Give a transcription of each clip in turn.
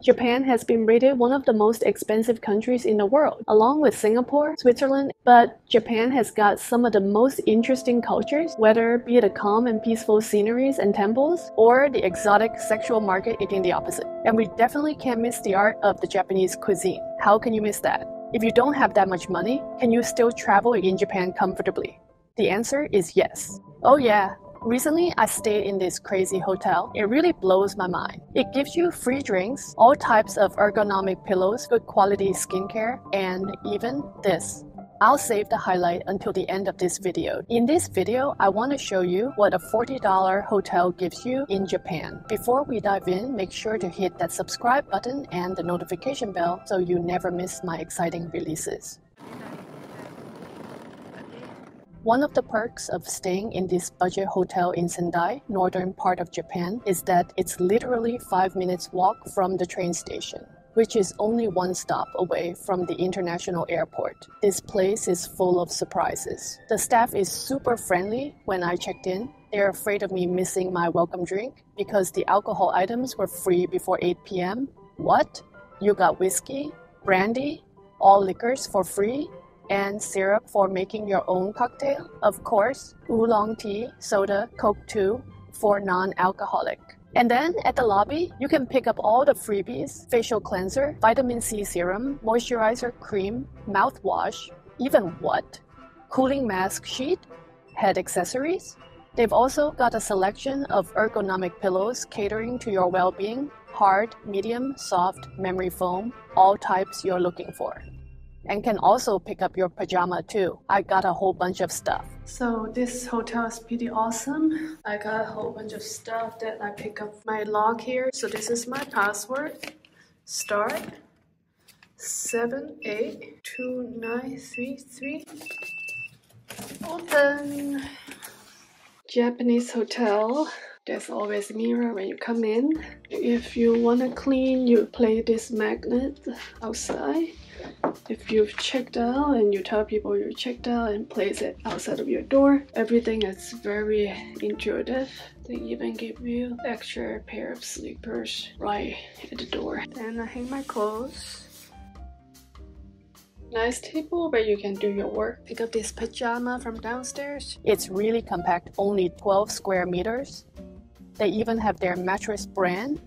Japan has been rated one of the most expensive countries in the world, along with Singapore, Switzerland, but Japan has got some of the most interesting cultures, whether be the calm and peaceful sceneries and temples, or the exotic sexual market eating the opposite. And we definitely can't miss the art of the Japanese cuisine. How can you miss that? If you don't have that much money, can you still travel in Japan comfortably? The answer is yes. Oh yeah. Recently, I stayed in this crazy hotel. It really blows my mind. It gives you free drinks, all types of ergonomic pillows, good quality skincare, and even this. I'll save the highlight until the end of this video. In this video, I want to show you what a $40 hotel gives you in Japan. Before we dive in, make sure to hit that subscribe button and the notification bell so you never miss my exciting releases. One of the perks of staying in this budget hotel in Sendai, northern part of Japan, is that it's literally 5 minutes walk from the train station, which is only one stop away from the international airport. This place is full of surprises. The staff is super friendly when I checked in. They're afraid of me missing my welcome drink because the alcohol items were free before 8 p.m. What? You got whiskey, brandy, all liquors for free? And syrup for making your own cocktail. Of course, oolong tea, soda, Coke too, for non-alcoholic. And then at the lobby, you can pick up all the freebies, facial cleanser, vitamin C serum, moisturizer cream, mouthwash, even what? Cooling mask sheet, head accessories. They've also got a selection of ergonomic pillows catering to your well-being, hard, medium, soft, memory foam, all types you're looking for. And can also pick up your pajama too. I got a whole bunch of stuff. So this hotel is pretty awesome. I got a whole bunch of stuff that I pick up my log here. So this is my password. *782933. Open. Japanese hotel. There's always a mirror when you come in. If you wanna clean, you play this magnet outside. If you've checked out and you tell people you checked out and place it outside of your door, everything is very intuitive. They even give you extra pair of sleepers right at the door. Then I hang my clothes. Nice table where you can do your work. Pick up this pajama from downstairs. It's really compact, only 12 square meters. They even have their mattress brand.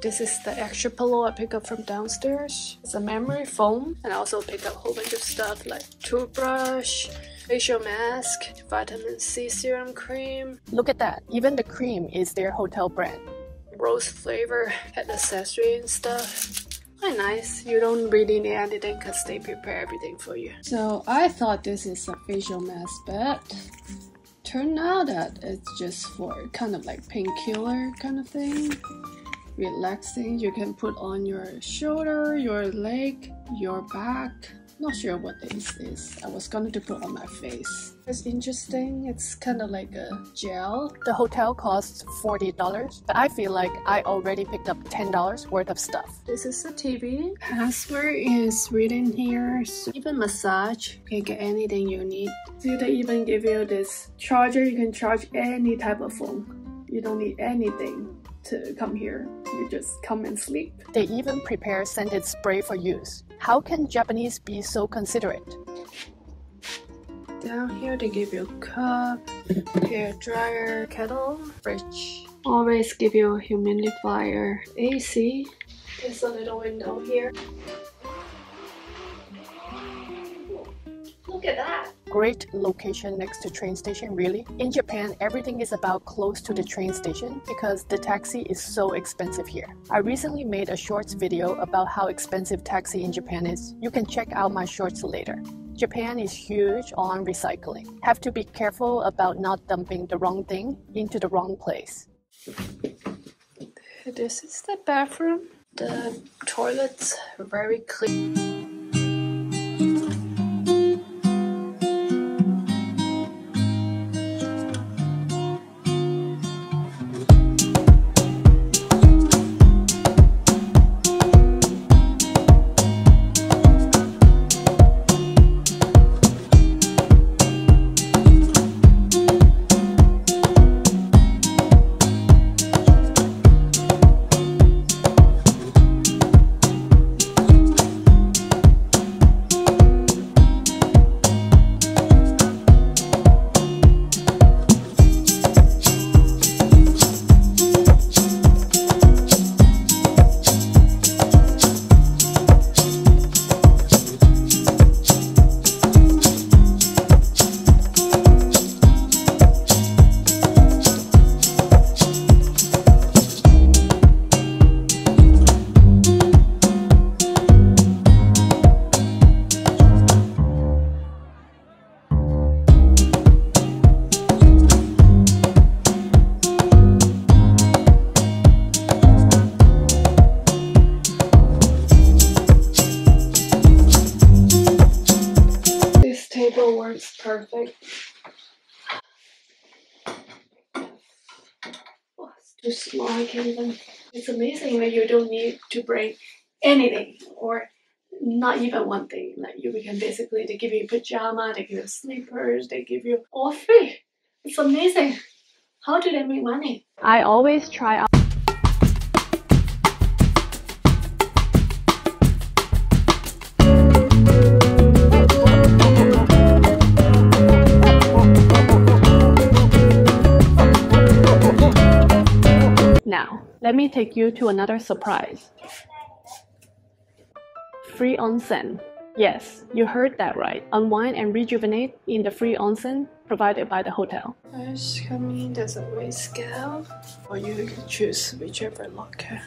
This is the extra pillow I pick up from downstairs. It's a memory foam, and I also pick up a whole bunch of stuff like toothbrush, facial mask, vitamin C serum cream. Look at that, even the cream is their hotel brand. Rose flavor, head accessory and stuff. Quite nice, you don't really need anything because they prepare everything for you. So I thought this is a facial mask, but turned out that it's just for kind of like painkiller kind of thing. Relaxing, you can put on your shoulder, your leg, your back. Not sure what this is. I was going to put on my face. It's interesting. It's kind of like a gel. The hotel costs $40, but I feel like I already picked up $10 worth of stuff. This is the TV. Password is written here. So even massage, you can get anything you need. So they even give you this charger. You can charge any type of phone. You don't need anything to come here. You just come and sleep. They even prepare scented spray for use. How can Japanese be so considerate? Down here they give you a cup, hair dryer, kettle, fridge. Always give you a humidifier, AC. There's a little window here. Look at that! Great location next to train station, really. In Japan, everything is about close to the train station because the taxi is so expensive here. I recently made a shorts video about how expensive taxi in Japan is. You can check out my shorts later. Japan is huge on recycling. Have to be careful about not dumping the wrong thing into the wrong place. This is the bathroom. The toilets are very clean. perfect. Oh, it's too small, I can't even. It's amazing that you don't need to bring anything, or not even one thing. Like you can basically, they give you pajama, they give you sleepers, they give you all free. It's amazing. How do they make money? I always try out. Now, let me take you to another surprise. Free onsen. Yes, you heard that right. Unwind and rejuvenate in the free onsen provided by the hotel. First coming, there's a weigh scale, or you can choose whichever locker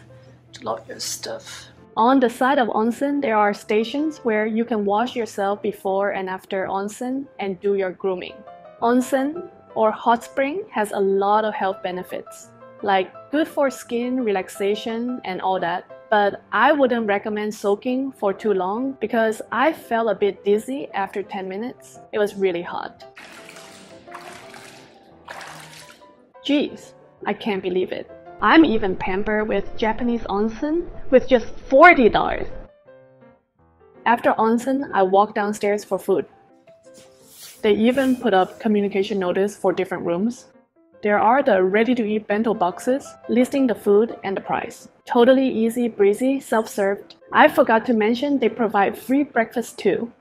to lock your stuff. On the side of onsen, there are stations where you can wash yourself before and after onsen and do your grooming. Onsen, or hot spring, has a lot of health benefits, like good for skin, relaxation, and all that. But I wouldn't recommend soaking for too long because I felt a bit dizzy after 10 minutes. It was really hot. Jeez, I can't believe it. I'm even pampered with Japanese onsen with just $40. After onsen, I walked downstairs for food. They even put up communication notice for different rooms. There are the ready-to-eat bento boxes, listing the food and the price. Totally easy breezy, self-served. I forgot to mention they provide free breakfast too.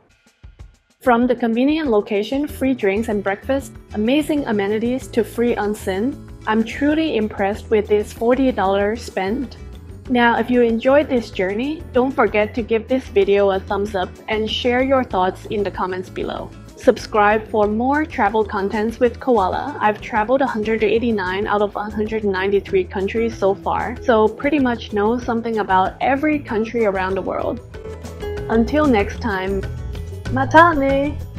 From the convenient location, free drinks and breakfast, amazing amenities to free onsen, I'm truly impressed with this $40 spent. Now, if you enjoyed this journey, don't forget to give this video a thumbs up and share your thoughts in the comments below. Subscribe for more travel contents with Koala. I've traveled 189 out of 193 countries so far, so pretty much know something about every country around the world. Until next time, mata ne!